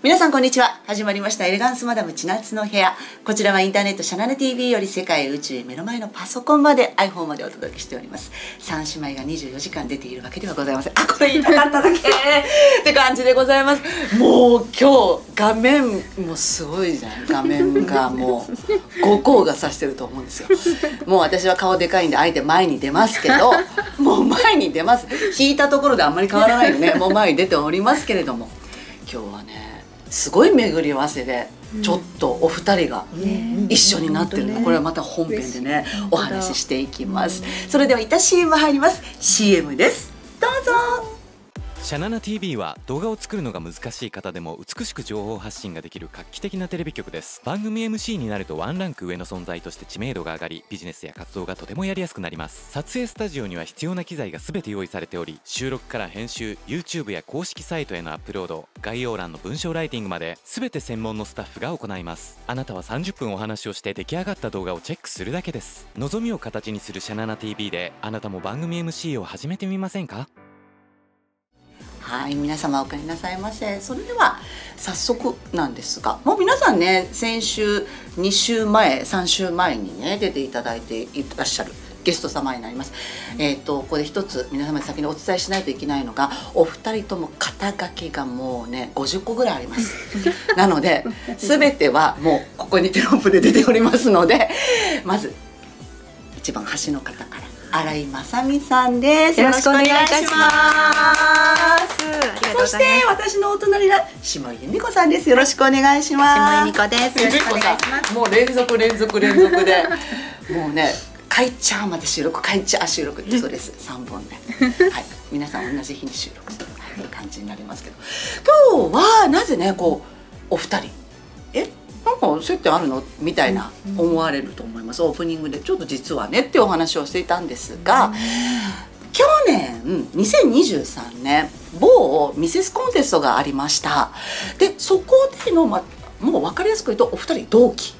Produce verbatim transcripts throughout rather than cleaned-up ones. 皆さんこんにちは。始まりましたエレガンスマダム千夏の部屋。こちらはインターネットシャナネ ティーブイ より世界宇宙目の前のパソコンまで アイフォン までお届けしております。三姉妹がにじゅうよじかん出ているわけではございません。あ、これ言いたかっただけって感じでございます。もう今日画面もすごいじゃん。画面がもうごこうが指してると思うんですよ。もう私は顔でかいんであえて前に出ますけど、もう前に出ます。引いたところであんまり変わらないのね。もう前に出ておりますけれども、今日はねすごい巡り合わせでちょっとお二人が一緒になってるの、うんね、これはまた本編でねお話ししていきます、うん、それではいた シーエム 入ります。 シーエム です。どうぞ。シャナナ ティーブイ は動画を作るのが難しい方でも美しく情報発信ができる画期的なテレビ局です。番組 エムシー になるとワンランク上の存在として知名度が上がり、ビジネスや活動がとてもやりやすくなります。撮影スタジオには必要な機材が全て用意されており、収録から編集、 ユーチューブ や公式サイトへのアップロード、概要欄の文章ライティングまで全て専門のスタッフが行います。あなたはさんじゅっぷんお話をして出来上がった動画をチェックするだけです。望みを形にするシャナナ ティーブイ であなたも番組 エムシー を始めてみませんか。はい、皆様お帰りなさいませ。それでは早速なんですが、もう皆さんね、先週にしゅうまえさんしゅうまえにね出ていただいていらっしゃるゲスト様になります。うん、えっとここで一つ皆様に先にお伝えしないといけないのが、お二人とも肩書きがもうねごじゅっこぐらいありますなので全てはもうここにテロップで出ておりますので、まず一番端の方から。新井正美さんです。よろしくお願いします。そして私のお隣は下井由美子さんです。よろしくお願いします。下井由美子です。よろしくお願いします。もう連続連続連続で、もうね、かいちゃんまで収録、かいちゃん収録ってそうです。三本目。はい、皆さん同じ日に収録するという感じになりますけど、今日はなぜねこうお二人、え？なんかそうやってあるのみたいな思われると思います、うん、オープニングでちょっと実はねってお話をしていたんですが、うん、去年にせんにじゅうさんねん某ミセスコンテストがありました。でそこでの、ま、もう分かりやすく言うとお二人同期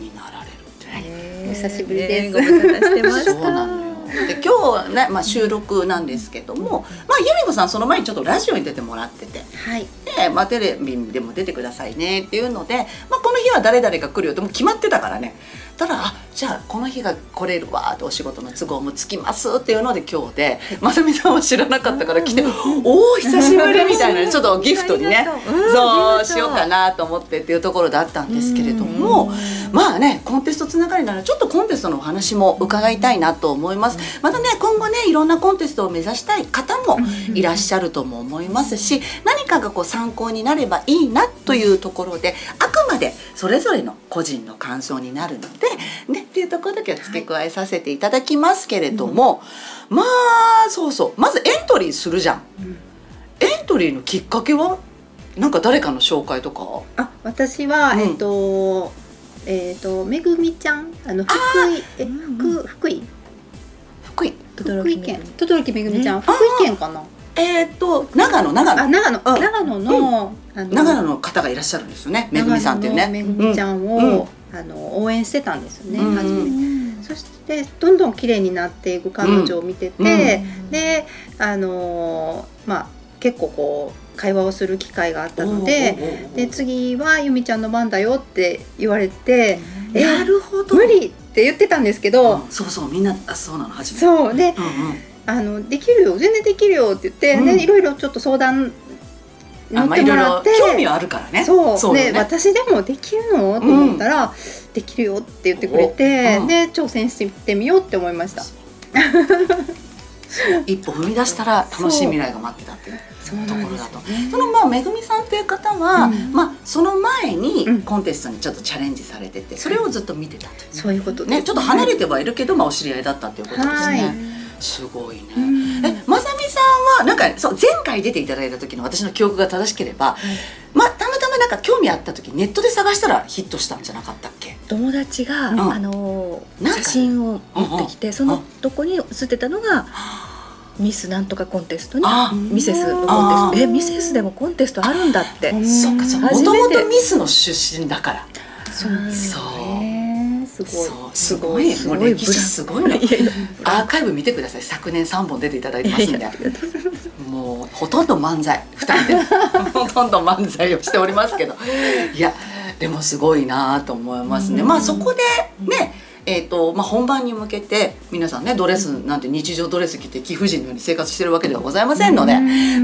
になられるって、はい、お久しぶりです。ご無沙汰してました。そうなのよ。で今日、ねまあ、収録なんですけども、まあ、由美子さんその前にちょっとラジオに出てもらってて、はい、でまあ、テレビでも出てくださいねっていうので、まあ、この日は誰々が来るよってもう決まってたからね。ただあじゃあこの日が来れるわってお仕事の都合もつきますっていうので今日で、まさみさんは知らなかったから来ておお久しぶりみたいなちょっとギフトにねそうしようかなと思ってっていうところだったんですけれども、まあねコンテストつながりならちょっとコンテストのお話も伺いたいなと思います。またね今後ねいろんなコンテストを目指したい方もいらっしゃるとも思いますし、何かがこう参考になればいいなというところで、あくまでそれぞれの個人の感想になるのでね、っていうところだけは付け加えさせていただきますけれども、はいうん、まあそうそうまずエントリーするじゃん、うん、エントリーのきっかけはなんか誰かの紹介とか。あ私は、うん、えっとえっとめぐみちゃんあの福井え福福井福井福井県轟めぐみちゃん、うん、福井県かな。えっと長野長野あ長野長野の長野の方がいらっしゃるんですよね。めぐみさんっていうねめぐみちゃんを、うんあの応援してたんですよね、うん、初めて。そしてどんどん綺麗になっていく彼女を見てて、うん、であのー、まあ結構こう会話をする機会があったので、で次は由美ちゃんの番だよって言われて、うん、なるほど無理って言ってたんですけど、うん、そうそうみんなあそうなの初めて。そうで、うんうん、あのできるよ全然できるよって言って、うん、でいろいろちょっと相談。あんまりいろいろ興味はあるからね。そうで私でもできるのと思ったらできるよって言ってくれて、で挑戦してみようって思いました。一歩踏み出したら楽しい未来が待ってたっていうところだと。そのまあめぐみさんという方はまあその前にコンテストにちょっとチャレンジされてて、それをずっと見てたというそういうことね。ちょっと離れてはいるけどまあお知り合いだったということですね。すごいね。え、まさみさんはなんかそう前回出ていただいた時の私の記憶が正しければ、うん、まあたまたまなんか興味あった時ネットで探したらヒットしたんじゃなかったっけ？友達が、うん、あの写真を持ってきて、うん、そのとこに写ってたのが。ミスなんとかコンテストにミセスのコンテストえミセスでもコンテストあるんだって。そっかそう。もともとミスの出身だから。そう。そうすごいもう歴史すごいね。アーカイブ見てください。昨年さんぼん出ていただいてますんで。もうほとんど漫才ふたりでほとんど漫才をしておりますけど、いやでもすごいなと思いますね。まあそこでね、えーとまあ、本番に向けて皆さんね、ドレスなんて日常ドレス着て貴婦人のように生活してるわけではございませんので、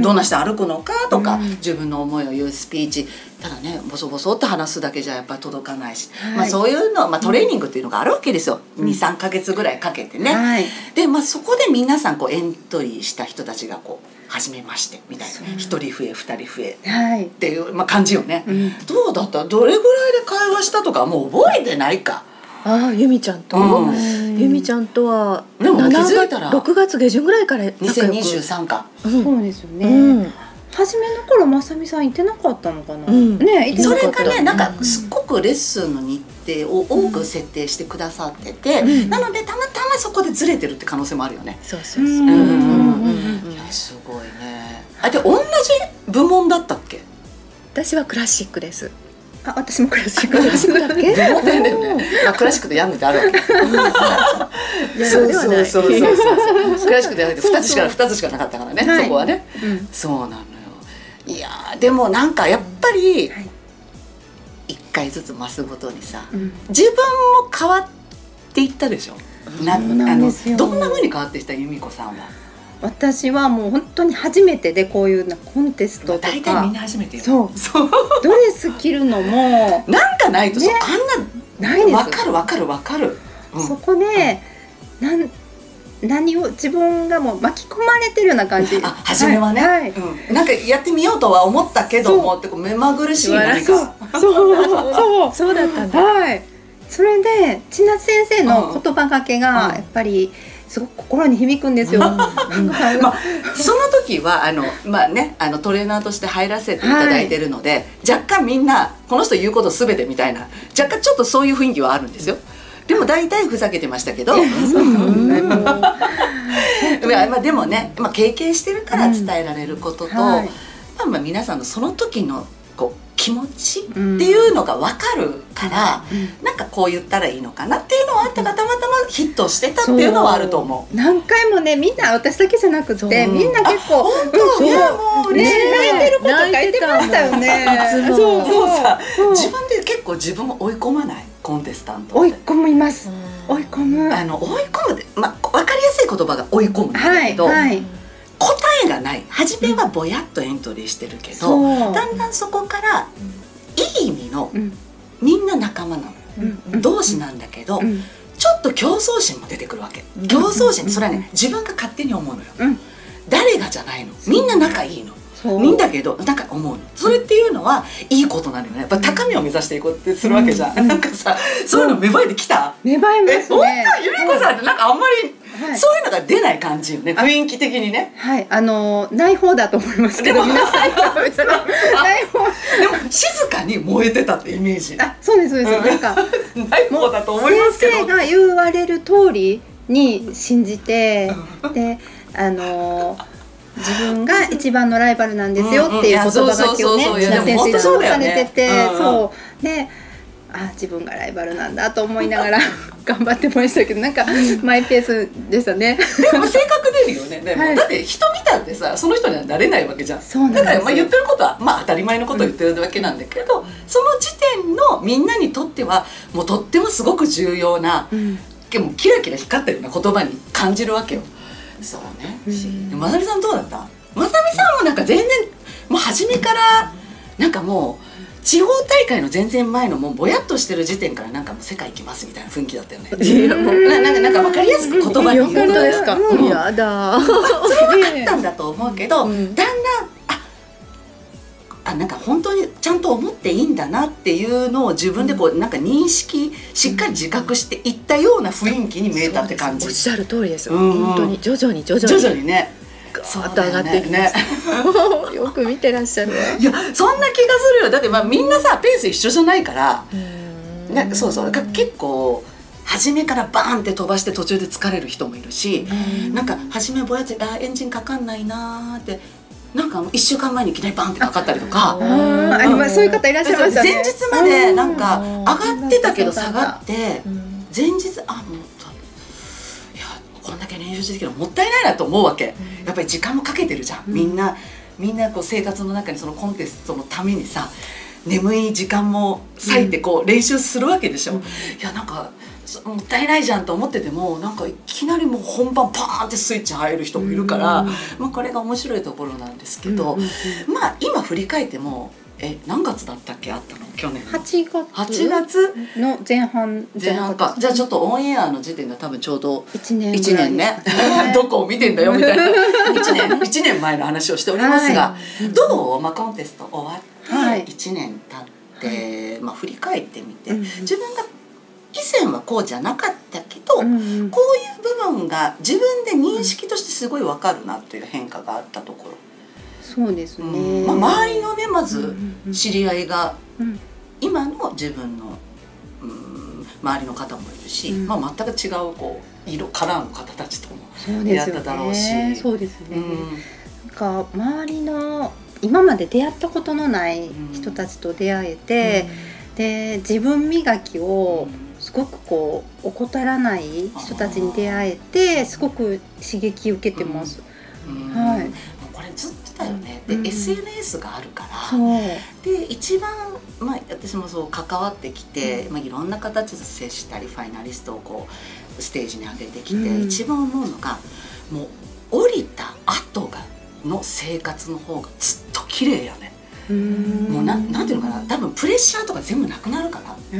どんな人歩くのかとか自分の思いを言うスピーチ、ただねボソボソって話すだけじゃやっぱり届かないし、はい、まあそういうのは、まあ、トレーニングっていうのがあるわけですよ、にさんかげつぐらいかけてね。はい、で、まあ、そこで皆さんこうエントリーした人たちがこう初めましてみたいな、ひとり増えふたり増えっていう、まあ、感じよね。うん、どうだった？どれぐらいで会話したとかもう覚えてないか。ああ、由美ちゃんと、うん、由美ちゃんとはでも気づいたらろくがつげじゅんぐらいからにせんにじゅうさんか、うん、そうですよね。うん、初めの頃まさみさんいてなかったのかな、うん、ね、いてなかった。それがね、なんかすっごくレッスンの日程を多く設定してくださってて、うん、なのでたまたまそこでずれてるって可能性もあるよね。そうそうそう、いやすごいね。あ、で同じ部門だったっけ？私はクラシックです。あ、私もクラシックだっけ？まあクラシックでやんのってあるわけ。そうそうそうそう。クラシックでやんのって二つしか二つしかなかったからね。そこはね。そうなのよ。いやでもなんかやっぱり一回ずつ増すごとにさ、自分も変わっていったでしょ。な、あのどんな風に変わってきた由美子さんは？私はもう本当に初めてで、こういうコンテストとか大体みんな初めてよ。そうそう、ドレス着るのもなんかないと、ね、あんなないです。分かる分かる分かる。うん、そこで、うん、なん何を自分がもう巻き込まれてるような感じ。あ、初めはね、はい、うん、なんかやってみようとは思ったけどもってこう目まぐるしい何かそうそうそうだったんだ。はい、それで千夏先生の言葉がけがやっぱり、うんうん、すごく心に響くんですよ。まあ、その時はあの、まあね、あのトレーナーとして入らせていただいてるので、はい、若干みんなこの人言うことすべてみたいな、若干ちょっとそういう雰囲気はあるんですよ。でも大体ふざけてましたけど。でもね、まあ、経験してるから伝えられることと、うん、はい、まあまあ皆さんのその時のこう気持ちっていうのが分かるから、うん、なんかこう言ったらいいのかなっていうのはあったが、たまたまヒットしてたっていうのはあると思う。何回もね、みんな私だけじゃなくてみんな結構本当、いやもうね、泣いてること書いてましたよね。そうそうさ、自分で結構自分を追い込まないコンテスタント。追い込みます。追い込む。あの追い込むで、まあ分かりやすい言葉が追い込むんだけど。答えがない。初めはぼやっとエントリーしてるけど、だんだんそこからいい意味のみんな仲間なの同士なんだけど、ちょっと競争心も出てくるわけ。競争心、それはね自分が勝手に思うのよ。誰がじゃないの、みんな仲いいのいいんだけど、なんか思うの、それっていうのはいいことなのよね。やっぱ高みを目指していこうってするわけじゃん。なんかさ、そういうの芽生えてきた。芽生えますね。え、由美子さんってなんかあんまりそういうのが出ない感じよね、雰囲気的にね。はい、あのない方だと思いますけど、皆さんない方。でも静かに燃えてたってイメージ。あ、そうですそうです。なんかない方だと思いますけど、先生が言われる通りに信じて、であの自分が一番のライバルなんですよっていう言葉書きをね、千奈先生にされてて、そうで、あ、自分がライバルなんだと思いながら頑張ってましたけど、なんかマイペースでしたね。でも性格出るよね。でも、はい、だって人見たってさ、その人にはなれないわけじゃん。そうなんですよ。だからまあ言ってることはまあ当たり前のことを言ってるわけなんだけど、うん、その時点のみんなにとってはもうとってもすごく重要な、うん、でもキラキラ光ってるような言葉に感じるわけよ。そうね。うん、まさみさんどうだった？まさみさんもなんか全然もう初めからなんかもう地方大会の全然前のもうぼやっとしてる時点からなんかもう世界行きますみたいな雰囲気だったよね。な, なんかなんかわかりやすく言葉に言うことですか。うん、やだ。それはあったんだと思うけど、うん、だんだんああなんか本当にちゃんと思っていいんだなっていうのを自分でこうなんか認識しっかり自覚していったような雰囲気に見えたって感じ。おっしゃる通りですよ。うん、本当に徐々に徐々に徐々にね、ガーッと上がっていきました。よく見てらっしゃる。いやそんな気がするよ。だってまあみんなさペース一緒じゃないから。ね、そうそう。だから結構。初めからバーンって飛ばして途中で疲れる人もいるし、なんか初めぼやつあエンジンかかんないなーってなんかいっしゅうかんまえにいきなりバーンってかかったりとか、そういう方いらっしゃいましたね。前日までなんか上がってたけど下がって、前日あもういやこんだけ回練習してきたらもったいないなと思うわけ、うん、やっぱり時間もかけてるじゃん、うん、みんなみんなこう生活の中にそのコンテストのためにさ眠い時間も割いてこう練習するわけでしょ、うん、いやなんかもったいないじゃんと思っててもなんかいきなりもう本番パーンってスイッチ入る人もいるから、うん、まあこれが面白いところなんですけど、まあ今振り返ってもえ何月だったっけあったの去年はちがつの前半前半かじゃあちょっとオンエアの時点が多分ちょうどいちねんねどこを見てんだよみたいな一年前の話をしておりますが、どう、まあ、コンテスト終わっていちねん経って、まあ、振り返ってみて自分が以前はこうじゃなかったけど、うん、こういう部分が自分で認識としてすごい分かるなという変化があったところ。そうですね、うん、まあ、周りのねまず知り合いが今の自分の、うん、周りの方もいるし、うん、まあ、全く違うこう色カラーの方たちとも出会っただろうし。そうですね、なんか周りの今まで出会ったことのない人たちと出会えて、うん、で自分磨きを、うんすごくこう怠らない人たちに出会えてすごく刺激を受けてます。はい。これずっとだよね。で、うん、エスエヌエス があるから。で一番、まあ、私もそう関わってきて、まあ、いろんな形で接したりファイナリストをこうステージに上げてきて、うん、一番思うのがもう降りた後がの生活の方がずっと綺麗やね。うんもうなんなんていうのかな多分プレッシャーとか全部なくなるから。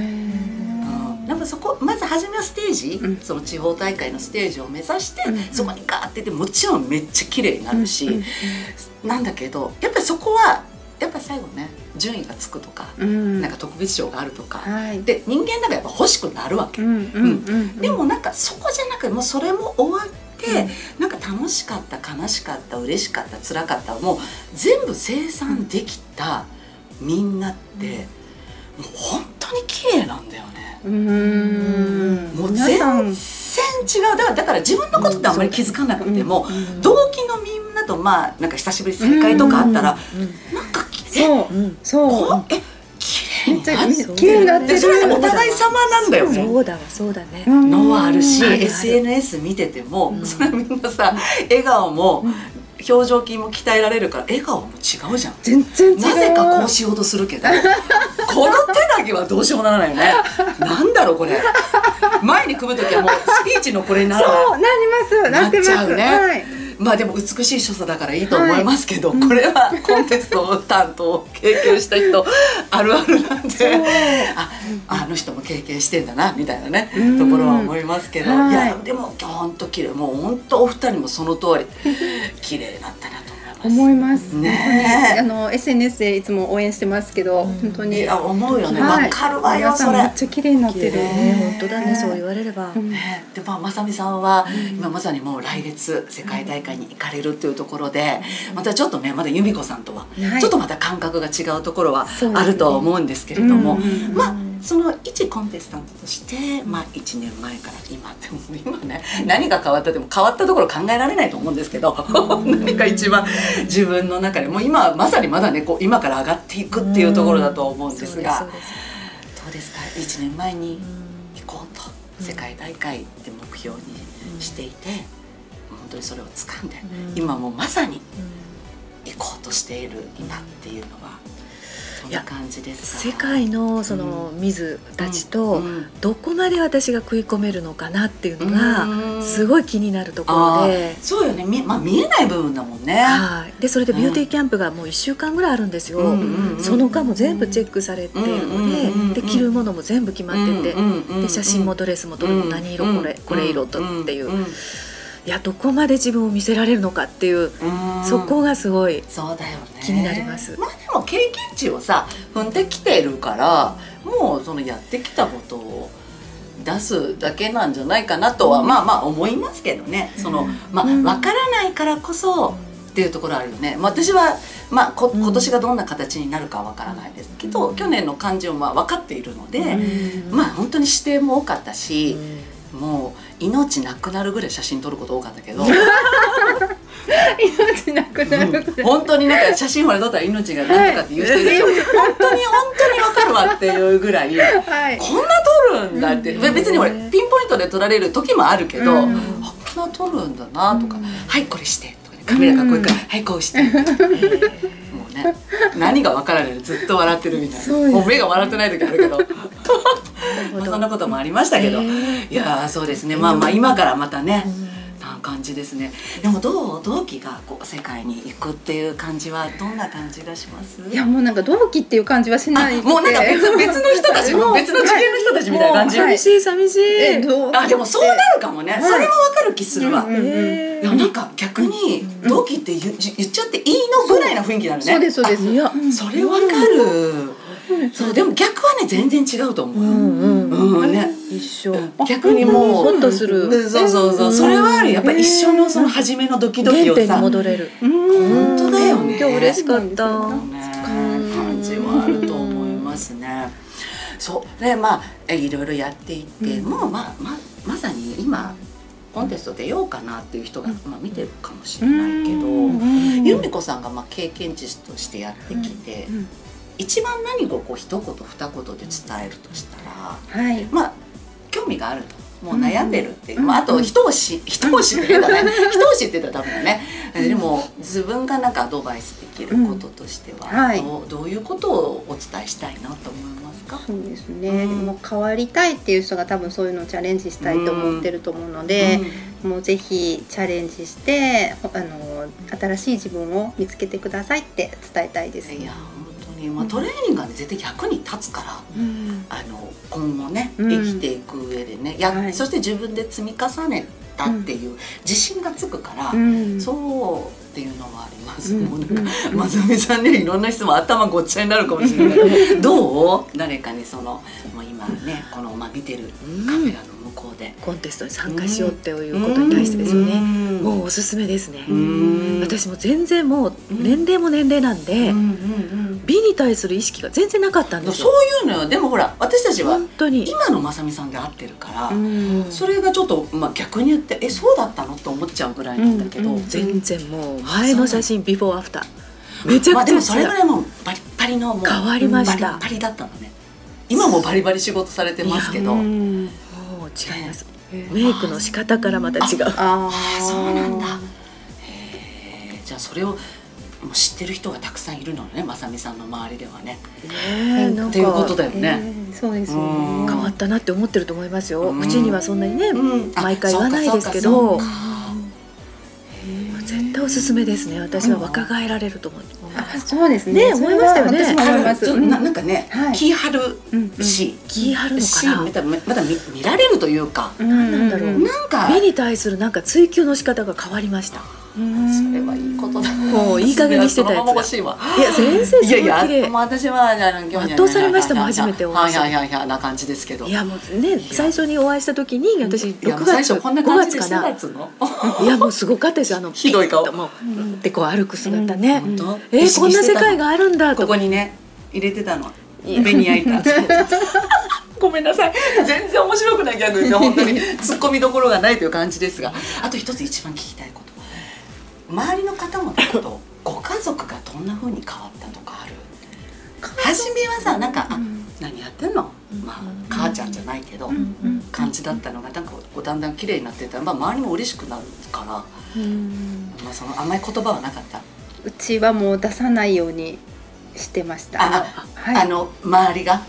なんかそこまず初めはステージ、うん、その地方大会のステージを目指して、うん、そこにガーっててもちろんめっちゃ綺麗になるし、うん、なんだけどやっぱりそこはやっぱ最後ね順位がつくとか、うん、なんか特別賞があるとか、はい、で人間なんかやっぱ欲しくなるわけ。でもなんかそこじゃなくてもうそれも終わって、うん、なんか楽しかった悲しかった嬉しかった辛かったもう全部清算できたみんなって、うん、もう本当に綺麗なんだよね。うんもう全然違う。だから、だから自分のことってあんまり気づかなくても同期のみんなとまあなんか久しぶり正解とかあったらなんかそうそうえ綺麗になってる。綺麗になってる。それお互い様なんだよね。そうだわそうだね。のはあるし エスエヌエス 見ててもそれみんなさ笑顔も表情筋も鍛えられるから笑顔も違うじゃん。全然違う。なぜかこうしようとするけどこの手だけはどうしようもならないよね。なんだろうこれ。前に組むときはもうスピーチのこれにならない。そうなります。なってます。なっちゃうね。はい、まあでも美しい所作だからいいと思いますけど、はい、これはコンテスト担当を経験した人あるあるなんで、あ、あの人も経験してんだなみたいなねところは思いますけど、はい、いやでも本当綺麗。もう本当お二人もその通り綺麗だったなと。思いますね。あの エスエヌエス でいつも応援してますけど、本当に思うよね。わかるわよそれ。めっちゃ綺麗になってる。本当だね。そう言われれば。でまあまさみさんは今まさにもう来月世界大会に行かれるというところで、またちょっとねまだ由美子さんとはちょっとまた感覚が違うところはあるとは思うんですけれども、まあ。その一コンテスタントとして、まあ、いちねんまえから今ってもう今ね何が変わったでも変わったところ考えられないと思うんですけど何か一番自分の中でもう今まさにまだねこう今から上がっていくっていうところだと思うんですが、どうですかいちねんまえに行こうと世界大会って目標にしていて本当にそれを掴んで今もうまさに行こうとしている今っていうのは。世界のそのミズたちとどこまで私が食い込めるのかなっていうのがすごい気になるところで、そうよね、み、まあ、見えない部分だもんね。はい。でそれでビューティーキャンプがもういっしゅうかんぐらいあるんですよ。その間も全部チェックされているので、で着るものも全部決まってて、で写真もドレスもどれも何色これこれ色とっていう。いやどこまで自分を見せられるのかっていう、そこがすごい気になります。まあでも経験値をさ踏んできてるからもうそのやってきたことを出すだけなんじゃないかなとは、うん、まあまあ思いますけどね。そのまあ分からないからこそっていうところあるよね。まあ、私はまあこ今年がどんな形になるかは分からないですけど、うん、去年の感じをまあ分かっているので、うん、まあ本当に指定も多かったし。うんもう命なくなるぐらい写真撮ること多かったけど命なくなるぐらい、うん、本当になんか写真撮ったら命がなんとかって言う人いるでしょ、はい、本当に本当に分かるわっていうぐらい、はい、こんな撮るんだって、うん、別に俺ピンポイントで撮られる時もあるけど、うん、こんなを撮るんだなとか、はいこれしてとかね、カメラかっこいいからはいこうしてとか、もうね何が分からないでずっと笑ってるみたいな、もう目が笑ってない時あるけど。そんなこともありましたけど、いやそうですね、まあまあ今からまたねな感じですね。でもどう同期がこう世界に行くっていう感じはどんな感じがします？いやもうなんか同期っていう感じはしない。もうなんか別別の人たち、別の次元の人たちみたいな感じ。寂しい寂しい。あでもそうなるかもね。それもわかる気するわ。いやなんか逆に同期って言っちゃっていいのぐらいな雰囲気なのね。そうですそうです。いやそれわかる。そうでも逆はね全然違うと思う。うんうんね一緒。逆にもうホッとする。そうそうそう。それはやっぱり一緒のその初めのドキドキをさ。戻れる。本当だよね。今日嬉しかった。感じはあると思いますね。そうでまあいろいろやっていってもうまままさに今コンテスト出ようかなっていう人がまあ見てるかもしれないけど、由美子さんがまあ経験値としてやってきて。一番何をこう一言二言で伝えるとしたら、はい、まあ興味があるともう悩んでるっていう、うん、まああと人を知人を知ってたらね人を知ってたら多分ね、うん、でも自分がなんかアドバイスできることとしては、うんはい、どう、どういうことをお伝えしたいなと思いますか？そうですね、うん、もう変わりたいっていう人が多分そういうのをチャレンジしたいと思ってると思うので、うん、もうぜひチャレンジしてあの新しい自分を見つけてくださいって伝えたいです。いやまあ、トレーニングは、ね、絶対役に立つから、うん、あの今後ね生きていく上でね、うん、や、はい、そして自分で積み重ねたっていう自信がつくから、うん、そうっていうのはあります。もうなんかまさみさんねいろんな質問頭ごっちゃになるかもしれないけどどう誰かにそのもう今ねこの、まあ、見てるカメラの向こうでコンテストに参加しようっていうことに対してですよね、うん、もうおすすめですね。私も全然もう年齢も年齢なんで、うんうん美に対する意識が全然なかったんですよ。そういうのよ。でもほら私たちは今のまさみさんで合ってるから、うん、それがちょっと、まあ、逆に言ってえそうだったのって思っちゃうぐらいなんだけど、うんうん、全然もう前の写真ビフォーアフターめちゃくちゃ違う。まあでもそれぐらいもうバリッバリのもう変わりました。バリバリだったのね。今もバリバリ仕事されてますけど、もう違います。メイクの仕方からまた違う。ああそうなんだ。へえじゃあそれを知ってる人がたくさんいるのね、まさみさんの周りではね。っていうことだよね。そうですね。変わったなって思ってると思いますよ。口にはそんなにね、毎回言わないですけど。絶対おすすめですね。私は若返られると思う。そうですね。思いましたよね。私も思います。なんかね、気張るし、気張るのかな。まだ見られるというか、なんだろう。なんか目に対するなんか追求の仕方が変わりました。それはいいことだ。もういい加減にしてたやつ。いや先生すごい綺麗。もう私はあの今日圧倒されましたもん初めてお会いした。はいはいはいな感じですけど。いやもうね最初にお会いした時に私ろくがつごがつかな。いやもうすごかったですよあのひどい顔。もうでこう歩く姿ね。えこんな世界があるんだと。ここにね入れてたの。目に焼いた。ごめんなさい全然面白くないギャグで本当に突っ込みどころがないという感じですが、あと一つ一番聞きたいこと。周りの方もだけどご家族がどんな風に変わったとかある？初めはさなんかあ何やってんのまあ母ちゃんじゃないけど感じだったのがなんかだんだん綺麗になってたら、まあ、周りも嬉しくなるから、まあ、その甘い言葉はなかった。うちはもう出さないようにしてました。あ、はい、あの周りが。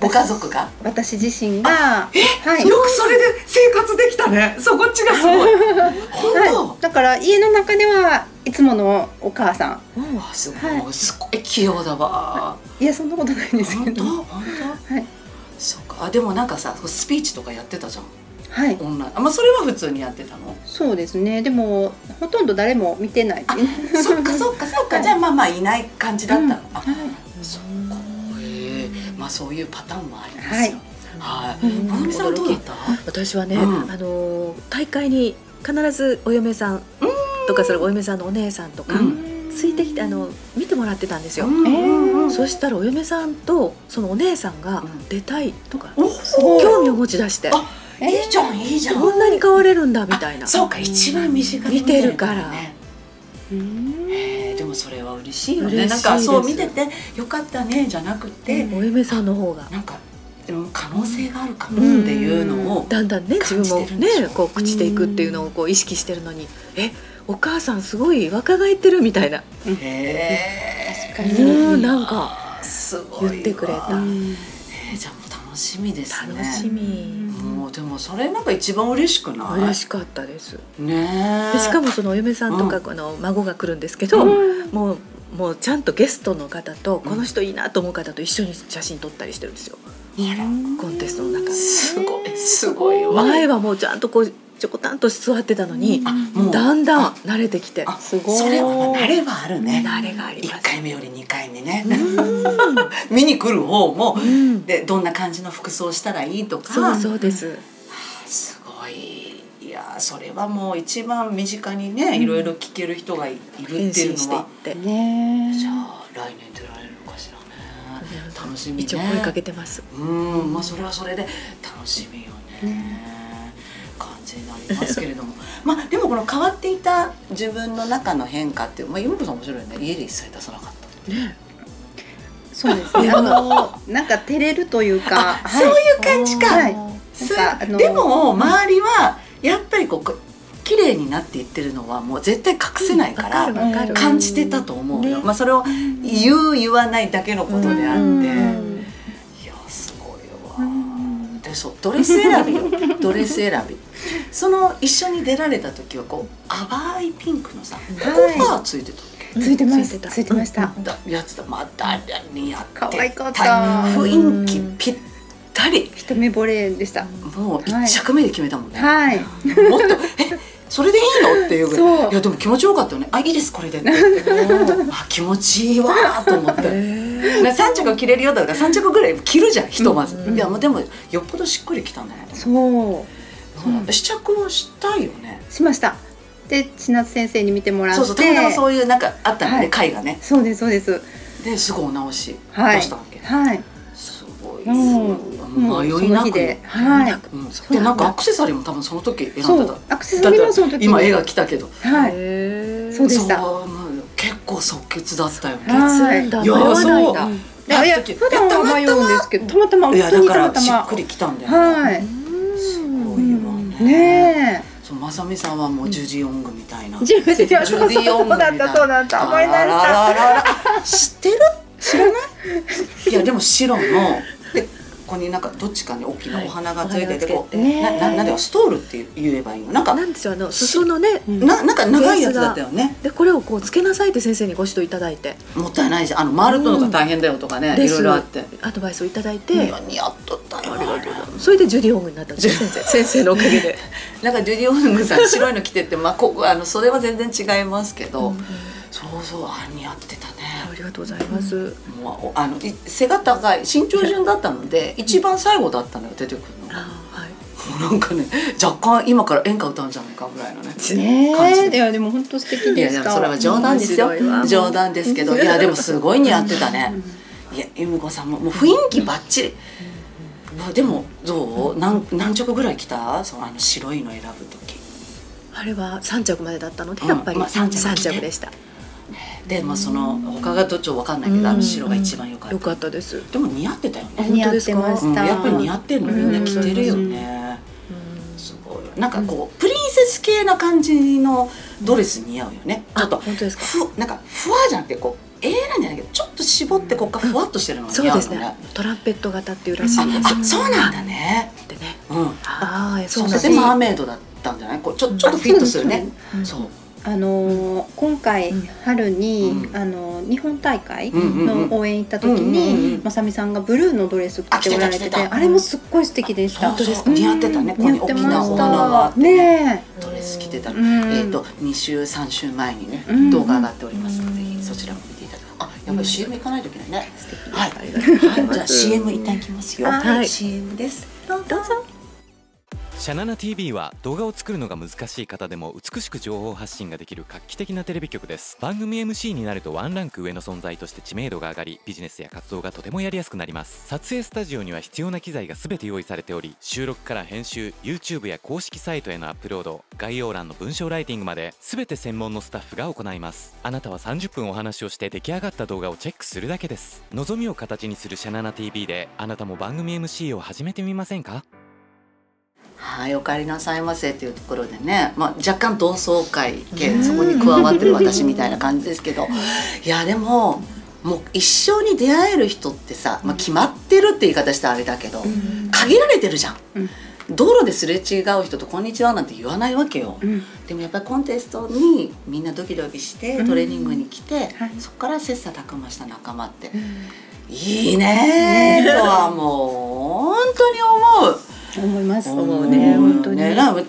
ご家族が私自身がえよくそれで生活できたね。そこっちがすごい本当だから家の中ではいつものお母さんすごいすごい器用だわ。いやそんなことないんですけど本当はいそうか。でもなんかさスピーチとかやってたじゃん。はいオンライン。あまあそれは普通にやってたの。そうですね。でもほとんど誰も見てない。そっかそっかそっか。じゃあまあまあいない感じだったの。そうかまあそういうパターンもありますよ。はい。まさみさんどうだった？私はね、あの大会に必ずお嫁さんとかそれお嫁さんのお姉さんとかついてきてあの見てもらってたんですよ。そしたらお嫁さんとそのお姉さんが出たいとか興味を持ち出して、いいじゃんいいじゃん。こんなに変われるんだみたいな。そうか一番身近に見てるから。でもそれは嬉しいよね。なんかそう見ててよかったねじゃなくて、お嫁さんの方がなんか可能性があるかもっていうのをだんだんね自分もねこう朽ちていくっていうのをこう意識してるのに、えお母さんすごい若返ってるみたいな、確かになんか言ってくれた。じゃあもう楽しみですね。楽しみ。もうでもそれなんか一番嬉しくない？嬉しかったです。ね。しかもそのお嫁さんとかこの孫が来るんですけど、もうもうちゃんとゲストの方とこの人いいなと思う方と一緒に写真撮ったりしてるんですよ。コンテストの中で。すごいすごい。前はもうちゃんとこうちょこたんと座ってたのに、だんだん慣れてきて。すごい。それは慣れはあるね。慣れがあります。一回目より二回目ね。見に来る方もでどんな感じの服装したらいいとか。そうそうです。すごい。いやそれはもう一番身近にねいろいろ聞ける人がいるっていうのは。ね。じゃあ来年出られるのかしらね。楽しみね。一応声かけてます。うん、まあそれはそれで楽しみよね。になりますけれども、まあでもこの変わっていた自分の中の変化っていう、まあゆむこさん面白いね。家で一切出さなかった。ね。そうですね。あのなんか照れるというか、そういう感じか。でも周りはやっぱりこう綺麗になっていってるのはもう絶対隠せないから感じてたと思うよ。まあそれを言う言わないだけのことであって。そうドレス選びよドレス選び。その一緒に出られた時はこう淡いピンクのさコパーついてたっけ？ついてましたついてました。やつだまたにやってた雰囲気ぴったり。一目惚れでした。もう一着目で決めたもんね。はい。もっとえそれでいいのっていうぐらい。いやでも気持ちよかったよね。あいいですこれで。あ気持ちいいわーと思って。三着着れるようだったら三着ぐらい着るじゃんひとまず、うん、いやでもよっぽどしっくりきたんだなと。そう試着をしたいよね。しましたで千夏先生に見てもらって、そうそうたまたまそういうなんかあったので会がね。そうですそうです。ですぐお直し出したわけ。はい、すごい迷いなくで。はいでなんかアクセサリーも多分その時選んでた。アクセサリーもその時今絵が来たけど。はい、そうでした。結構即決だったよ。決断だ。いやそう。いや普段は迷うんですけど、たまたま。いやだからしっくりきたんだよ。はい。すごいわね。ね。そうまさみさんはもうジュディ・オングみたいな。ジュディ・オングみたいな。そうだった。思い出した。あらあらあら。知ってる？知らない？いやでも白のでここになんかどっちかに大きなお花がついててこうなななんでストールって言えばいいのなんかなんですよあの裾のねななんか長いやつだったよね。でこれをこうつけなさいって先生にご指導いただいて。もったいないじゃんあの回るとのが大変だよとかねいろいろあってアドバイスをいただいて。にやっとったよ。それでジュディ・オングになったんです先生先生のおかげで。なんかジュディ・オングさん白いの着てってまあこあのそれは全然違いますけど。そうそうあ似合ってたね。ありがとうございます。もうあの背が高い身長順だったので一番最後だったのよ出てくるの。はい。もうなんかね若干今から演歌歌うんじゃないかぐらいのね。ねえ。いやでも本当素敵でした。いやそれは冗談ですよ。冗談ですけどいやでもすごい似合ってたね。いやゆむこさんももう雰囲気バッチリ。でもどう何何着ぐらい着たそのあの白いの選ぶとき。あれは三着までだったのでやっぱり三着でした。でまあその他がどっちもわかんないけどあの白が一番良かった。良かったです。でも似合ってたよね。似合ってました。やっぱり似合ってるのみんな着てるよね。すごい。なんかこうプリンセス系な感じのドレス似合うよね。ちょっと本当ですか。ふなんかふわじゃなくてこうええなんじゃないけどちょっと絞ってこっからふわっとしてるのが似合うよね。トランペット型っていうらしいんです。あそうなんだね。でね。うん。ああそうなんです。マーメイドだったんじゃない？こうちょちょっとフィットするね。そう。あの今回春にあの日本大会の応援行った時にまさみさんがブルーのドレス着ておられててあれもすっごい素敵でした。似合ってたね。ここに大きなお花があってねドレス着てたのにしゅうさんしゅうまえにね動画上がっておりますのでぜひそちらも見ていただきあやっぱり シーエム 行かないといけないね。はいじゃあ シーエム 一旦行きますよ。 シーエム です。どうぞ。シャナナ ティーブイ は動画を作るのが難しい方でも美しく情報発信ができる画期的なテレビ局です。番組 エムシー になるとワンランク上の存在として知名度が上がり、ビジネスや活動がとてもやりやすくなります。撮影スタジオには必要な機材が全て用意されており、収録から編集、 YouTube や公式サイトへのアップロード、概要欄の文章ライティングまで全て専門のスタッフが行います。あなたはさんじゅっぷんお話をして出来上がった動画をチェックするだけです。望みを形にするシャナナ ティーブイ であなたも番組 エムシー を始めてみませんか？はい、お帰りなさいませっていうところでね、まあ、若干同窓会兼そこに加わってる私みたいな感じですけどいやでももう一生に出会える人ってさ、まあ、決まってるって言い方したらあれだけど限られてるじゃん。道路ですれ違う人と「こんにちは」なんて言わないわけよ。でもやっぱりコンテストにみんなドキドキしてトレーニングに来て、そこから切磋琢磨した仲間っていいねとはもう本当に思う。思いますね、本当にね。たまに会っ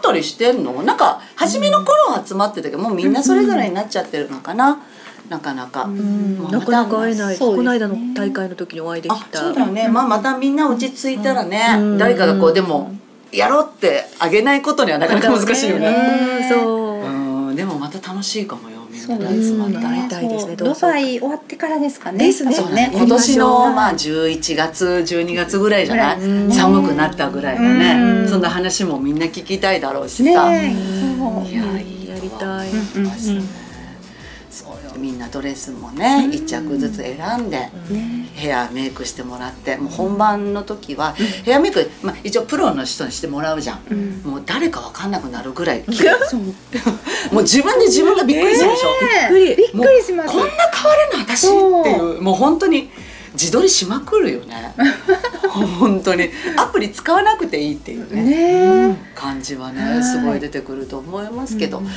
たりしてんの、なんか初めの頃集まってたけど、もうみんなそれぞれになっちゃってるのかな。なかなかなかなか会えない。この間の大会の時にお会いできた。そうだね。まあまたみんな落ち着いたらね、誰かがこうでもやろうってあげないことにはなかなか難しいよね。そう。でもまた楽しいかもよ。そうですね。ドバイ終わってからですかね。ですね。今年のまあじゅういちがつ、じゅうにがつぐらいじゃない。寒くなったぐらいのね。そんな話もみんな聞きたいだろうしさ。ねえ。いやいいやりたい。そうよ。みんなドレスもね、一着ずつ選んでヘアメイクしてもらって、もう本番の時はヘアメイクまあ一応プロの人にしてもらうじゃん。もう誰かわかんなくなるぐらい。もう自分で自分がびっくりするでしょ、えー、びっくりびっくりします。こんな変わるの私っていう、もう本当に自撮りしまくるよね本当にアプリ使わなくていいっていうね、ね感じはねすごい出てくると思いますけど、うん、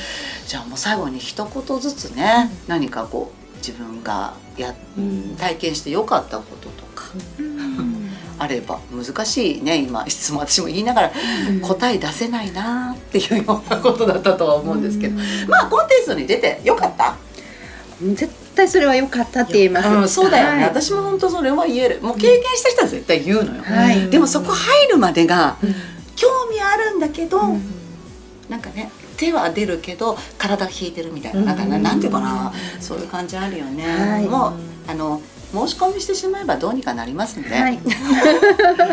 じゃあもう最後に一言ずつね、うん、何かこう自分がや、うん、体験してよかったこととか、うん、あれば。難しいね今質問、私も言いながら答え出せないなっていうようなことだったとは思うんですけど、うん、まあコンテストに出てよかった。絶対それは良かったって言います。うん、そうだよね。はい、私も本当それは言える。もう経験した人は絶対言うのよ。はい、でもそこ入るまでが、うん、興味あるんだけど、うん、なんかね手は出るけど体が引いてるみたいな、うん、なんかな、なんていうかな、うん、そういう感じあるよね。はい、もうあの申し込みしてしまえばどうにかなりますんで、はい、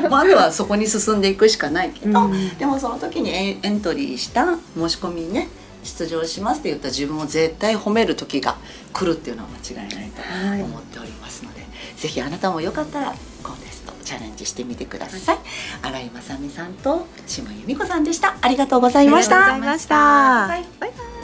まああとはそこに進んでいくしかないけど、うん、でもその時にエントリーした申し込みね。出場しますって言った自分を絶対褒める時が来るっていうのは間違いないと思っておりますので、はい、ぜひあなたもよかったらコンテストチャレンジしてみてください。荒井まさみさんと島由美子さんでした。ありがとうございました。バイバイ。